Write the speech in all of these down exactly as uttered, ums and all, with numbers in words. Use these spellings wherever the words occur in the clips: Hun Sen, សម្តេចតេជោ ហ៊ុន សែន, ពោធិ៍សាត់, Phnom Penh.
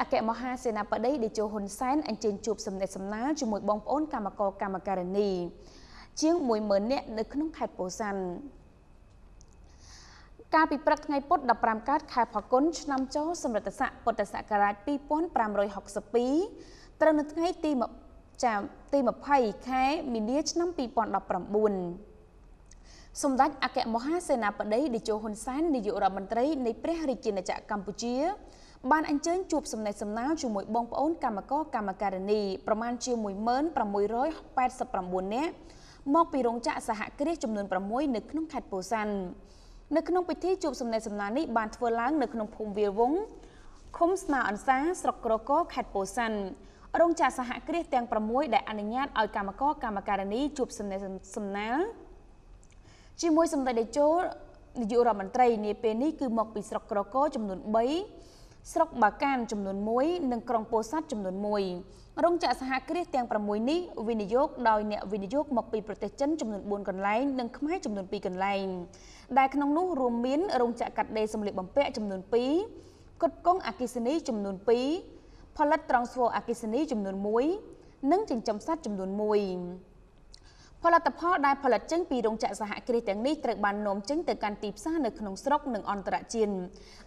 អគ្គមហាសេនាបតីតេជោ ហ៊ុន សែនអញ្ជើញជួបសម្ដេចសំណាលជាមួយបងប្អូនគណៈកម្មការកម្មការិនីជាង មួយម៉ឺន នាក់នៅក្នុងខេត្តពោធិ៍សាត់កាលពីព្រឹកថ្ងៃពុធដប់ប្រាំកើតខែផល្គុនឆ្នាំចូលសម្រិទ្ធស័កពុទ្ធសករាជពីរពាន់ប្រាំរយហកសិបពីរត្រូវនៅថ្ងៃទីចាទីម្ភៃខែមីនាឆ្នាំពីរពាន់ដប់ប្រាំបួនសម្ដេចអគ្គមហាសេនាបតីតេជោ ហ៊ុន សែននាយករដ្ឋមន្ត្រីនៃព្រះរាជាណាចក្រកម្ពុជាបានអញ្ជើញជួបសម្ដេចសំណាលជាមួយបងប្អូនគណៈកម្មការកម្មការិនីប្រមាណជា មួយម៉ឺន ប្រាំមួយរយ ប៉ែតសិបប្រាំបួន នាក់មកពីរោងចក្រសហគ្រាសចំនួនប្រាំមួយនៅក្នុងខេត្តពោធិ៍សាត់នៅក្នុងពិធីជួបសម្ដេចសំណាលនេះបានធ្វើឡើងនៅក្នុងភូមិវាលវង្សឃុំស្នើអន្សាស្រុកក្រកោខេត្តពោធិ៍សាត់រោងចក្រសហគ្រាសទាំងប្រាំមួយដែលអនុញ្ញាតឲ្យគណៈកម្មការកម្មការិនីជួបសម្ដេចសំណាលជាមួយសម្ដេចតេជោនាយករដ្ឋមន្ត្រីនាពេលនេះគឺមកពីស្រុកក្រកោចំនួនបីស្រុកបាកានចំនួនមួយនិងក្រុងពោធិ៍សាត់ចំនួនមួយរោងចក្រសហគ្រាសទាំងប្រាំមួយនេះវិនិយោគដោយអ្នកវិនិយោគមកពីប្រទេសចិនចំនួនបួនកន្លែងនិងខ្មែរចំនួនពីរកន្លែងដែលក្នុងនោះរួមមានរោងចក្រកាត់ដេរសម្លៀកបំពាក់ចំនួនពីរគុតកងអគ្គិសនីចំនួនពីរផលិតត្រង់ស្វអគ្គិសនីចំនួនមួយនិងចិញ្ចឹមសត្វចំនួនមួយផលិតផលដែលផលិតចេញពីរោងចក្រសហគ្រាសទាំងនេះត្រូវបាននាំចេញទៅកាន់ទីផ្សារនៅក្នុងស្រុកនិងអន្តរជាតិ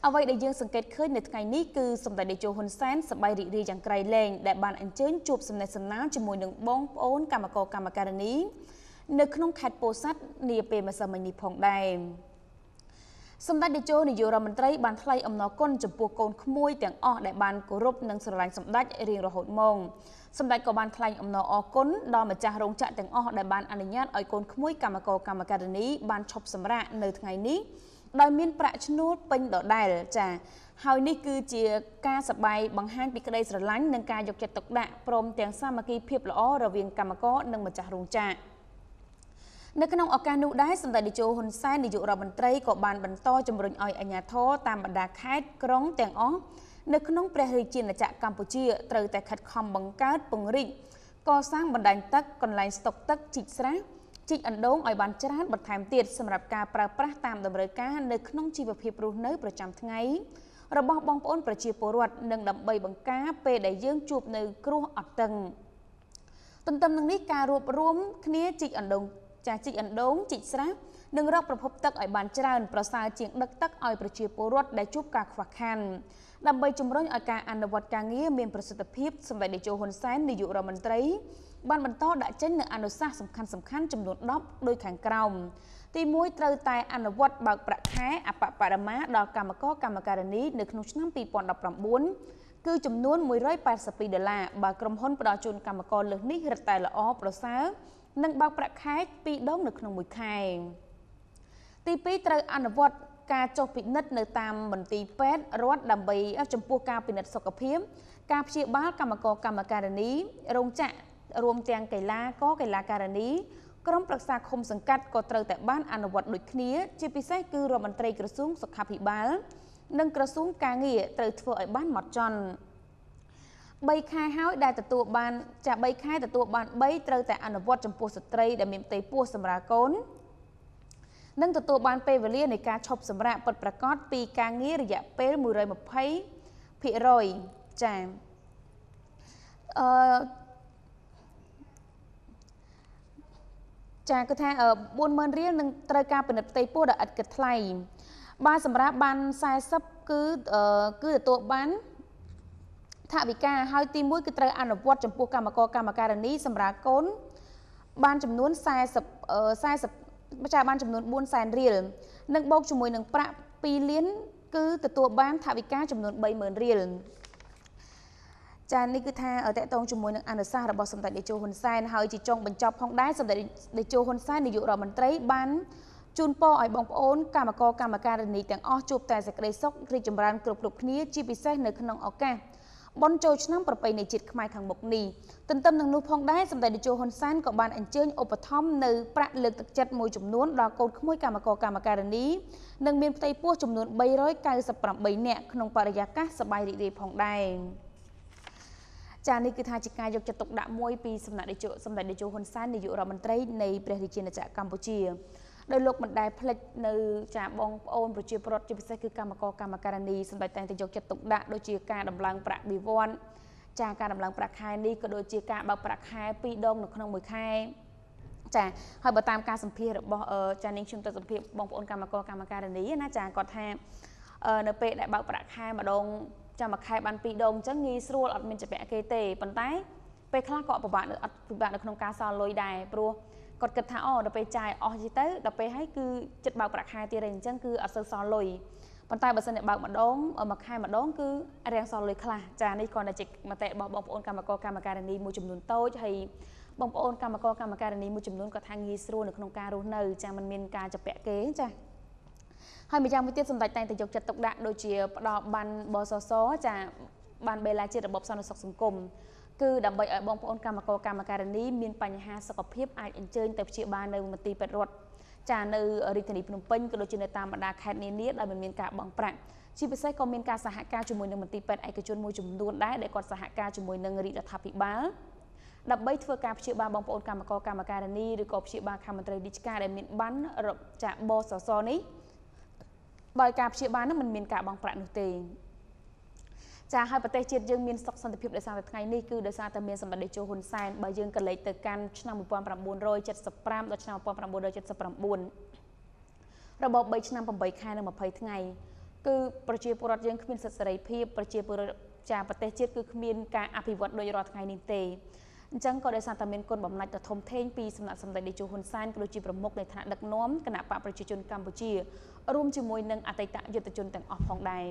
អ្វីដែលយើងសង្កេតឃើញនៅថ្ងៃនេះគឺសម្ដេចតេជោ ហ៊ុន សែនសប្បាយរីករាយយ៉ាងក្រៃលែងដែលបានអញ្ជើញជួបសម្ដេចសំណាលជាមួយនឹងបងប្អូនគណៈកម្មការកម្មការិនីនៅក្នុងខេត្តពោធិ៍សាត់នាពេលម្សិលមិញនេះផងដែរសម្ដេចតេជោនាយករដ្ឋមន្ត្រីបានថ្លែងអំណរគុណចំពោះកូនក្មួយទាំងអស់ដែលបានគោរពនិងស្រឡាញ់សម្ដេចរៀងរហូតមកសម្ដេចក៏បានថ្លែងអំណរអគុណដល់ម្ចាស់រោងចក្រទាំងអស់ដែលបានអនុញ្ញាតឲ្យកូនក្មួយគណៈកម្មការកម្មការិនីបានឈប់សម្រាកនៅថ្ងៃនេះដោយមានប្រាក់ឈ្នួលពេញដដែលចា៎ហើយនេះគឺជាការសប្បាយបង្ហាញពីក្តីស្រឡាញ់និងការយកចិត្តទុកដាក់ព្រមទាំងសាមគ្គីភាពល្អរវាងគណៈកម្មការនិងម្ចាស់រោងចក្រនៅក្នុងឱកាសនោះដែរសម្ដេចតេជោ ហ៊ុន សែននាយករដ្ឋមន្ត្រីក៏បានបន្តជំរុញឲ្យអាជ្ញាធរតាមបណ្ដាខេត្តក្រុងទាំងអស់នៅក្នុងព្រះរាជាណាចក្រកម្ពុជាត្រូវតែខិតខំបង្កើតពង្រីកកសាងបណ្ដាញទឹកកន្លែងស្តុកទឹកជីកស្រះជីកអណ្ដូងឲ្យបានច្រើនបន្ថែមទៀតសម្រាប់ការប្រើប្រាស់តាមតម្រូវការនៅក្នុងជីវភាពរស់នៅប្រចាំថ្ងៃរបស់បងប្អូនប្រជាពលរដ្ឋនិងដើម្បីបង្ការពេលដែលយើងជួបនៅគ្រោះអតឹងទន្ទឹមនឹងនេះការរួបរួមគ្នាជីកអណ្ដូងចាជីកអណ្ដូងជីកស្រះនិងរកប្រភពទឹកឲ្យបានច្រើនប្រសើរជាងដឹកទឹកឲ្យប្រជាពលរដ្ឋដែលជួបការខ្វះខាតដើម្បីជំរុញឲ្យការអនុវត្តការងារមានប្រសិទ្ធភាពសម្ដេចតេជោ ហ៊ុន សែននាយករដ្ឋមន្ត្រីបានបន្តដាក់ចេញនូវអនុសាសន៍សំខាន់សំខាន់ចំនួនដប់ដោយខាងក្រោមទីមួយត្រូវតែអនុវត្តបើកប្រាក់ខែអបបរមាដល់គណៈកម្មការកម្មការិនីនៅក្នុងឆ្នាំពីរពាន់ដប់ប្រាំបួនគឺចំនួនមួយរយប៉ែតសិបពីរដុល្លារបើក្រុមហ៊ុនផ្ដល់ជូនគណៈកម្មការលើសនេះរឹតតែល្អប្រសើរនិងបើកប្រាក់ខែពីរដងនៅក្នុងមួយខែទីពីរត្រូវអនុវត្តការចុះពិនិត្យនៅតាមមន្ទីរពេទ្យរដ្ឋដើម្បីចំពោះការពិនិត្យសុខភាពការព្យាបាលគណៈកម្មការកម្មការិនីរោងចក្ររួមទាំងកីឡាករកីឡាការិនីក្រុមប្រឹក្សាឃុំសង្កាត់ក៏ត្រូវតែបានអនុវត្តដូចគ្នាជាពិសេសគឺរដ្ឋមន្ត្រីក្រសួងសុខាភិបាលនិងក្រសួងការងារត្រូវធ្វើឲ្យបានម៉ត់ចត់3ខែហើយដែលទទួលបានចា3ខែទទួលបាន3ត្រូវតែអនុវត្តចំពោះស្ត្រីដែលមានផ្ទៃពោះសម្រាប់កូននិងទទួលបានពេលវេលានៃការឈប់សម្រាកពិតប្រាកដពីការងាររយៈពេល មួយរយម្ភៃភាគរយ ចា៎អឺចាគាត់ថា បួនម៉ឺនរៀលនឹងត្រូវការពិនិត្យផ្ទៃពោះដោយឥតគិតថ្លៃបាទសម្រាប់បានសែសិបគឺគឺទទួលបានថវិកាហើយទីមួយគឺត្រូវអនុវត្តចំពោះគណៈកម្មការកម្មការិនីសម្រាប់កូនបានចំនួន40ចាបានចំនួនបួនសែនរៀលនិងបូកជាមួយនឹងប្រាក់ពីរលានគឺទទួលបានថវិកាចំនួនបីម៉ឺនរៀលចានេះគឺថាតកតងជាមួយនឹងអនុសាសន៍របស់សម្ដេចតេជោ ហ៊ុន សែនហើយជាចុងបញ្ចប់ផងដែរសម្ដេចតេជោ ហ៊ុន សែននាយករដ្ឋមន្ត្រីបានជូនពរឲ្យបងប្អូនគណៈកម្មការកម្មការិនីទាំងអស់ជួបតែសេចក្តីសុខរីកចម្រើនគ្រប់គ្រប់គ្នាជាពិសេសនៅក្នុងឱកាសបុណ្យចូលឆ្នាំប្រពៃណីជាតិខ្មែរខាងមុខនេះទន្ទឹមនឹងនោះផងដែរសម្ដេចតេជោ ហ៊ុន សែនក៏បានអញ្ជើញឧបត្ថម្ភនៅប្រាក់លើកទឹកចិត្តមួយចំនួនដល់កូនក្មួយគណៈកម្មការកម្មការិនីនិងមានផ្ទៃពោះចំនួនបីរយកៅសិបប្រាំបីនាក់ក្នុងបរិយាកាសសប្បាយរីករាយផងដែរចានេះគឺថាជាការយកចិត្តទុកដាក់មួយពីសំណាក់តេជោសម្ដេចតេជោ ហ៊ុន សែននាយករដ្ឋមន្ត្រីនៃព្រះរាជាណាចក្រកម្ពុជា They look at that plate no jabong own, but you brought to the second Kamako Kamakarani, so that you get to that, which you can't a blank prac be one. Jack and a blank prac high, Nico, do you can't about prac high, Pete dog, no common with high. Jack, how about time cast and peer, Janning doesn't peep bump on Kamako Kamakarani, and I jack got him. No pay that about prac high, but don't jam a kite and Pete dog, Jungies roll up Minjapakate, Pantai. Pay clock up about the Knonka Loy die, bro. Cột kịch thả ở, đập bay trái, ở gì tới, đập bay hái cứ chật bao bạc hai tia rèn chân cứ ở sâu sò lồi, bàn tay bật sân để bao mà đón, ở mặt hai mà đón cứ rèn sò lồi khla, trà này còn là chỉ mà tệ bỏ bom ôn cam mà co cam mà carani mua chùm nón tối thì bom ôn cam mà co cam mà carani mua chùm nón có thang nghi sro được không ca rô nở, trà mình miên ca chập bẹ kế trà. Hai mươi trang mới tiếp sùng đại tay thì dọc chật tộc đạn đôi chia đỏ bàn bò sò só trà bàn bề lá chia đập bọc sò được sọc sùng cùm. គឺដើម្បីឲ្យបងប្អូនកម្មករនីមានបញ្ហាសុខភាពអាចអញ្ជើញទៅព្យាបាលនៅមន្ទីរពេទ្យរដ្ឋចានៅរាជធានីភ្នំពេញក៏ដូចជានៅតាមបណ្ដាខេត្តនានាដែលមានការបង់ប្រាក់ជាពិសេសក៏មានការសហការជាមួយនឹងមន្ទីរពេទ្យឯកជនមួយចំនួនដែរដែលគាត់សហការជាមួយនឹងរាជរដ្ឋាភិបាលដើម្បីធ្វើការព្យាបាលបងប្អូនកម្មករកាមាការនីឬក៏ព្យាបាលខាងមន្ត្រីរាជការដែលមានប័ណ្ណរកចាក់បសសនេះ ដោយសារតែមានសម្ដេចតេជោហ៊ុនសែនបើយើងកលិចទៅកាន់ឆ្នាំ ពីរពាន់ប្រាំបួនរយ ពីរពាន់ប្រាំបួន ដល់ ពីរពាន់ប្រាំបួន ររបប បី ឆ្នាំ ប្រាំបី ខែ និង ម្ភៃ ថ្ងៃគឺប្រជាពលរដ្ឋយើងគ្មានសិទ្ធិសេរីភាពប្រជាពលរដ្ឋចាប្រទេសជាតិគឺគ្មានការអភិវឌ្ឍដោយរដ្ឋថ្ងៃនេះទេអញ្ចឹងក៏ដោយសារតែមានគុណបំណាច់ដ៏ធំធេងពីសំណាក់សម្ដេចតេជោហ៊ុនសែនក៏ដូចជាប្រមុខនៃថ្នាក់ដឹកនាំគណៈបកប្រជាជនកម្ពុជារួមជាមួយនឹងអតីតយុទ្ធជនទាំងអស់ផងដែរ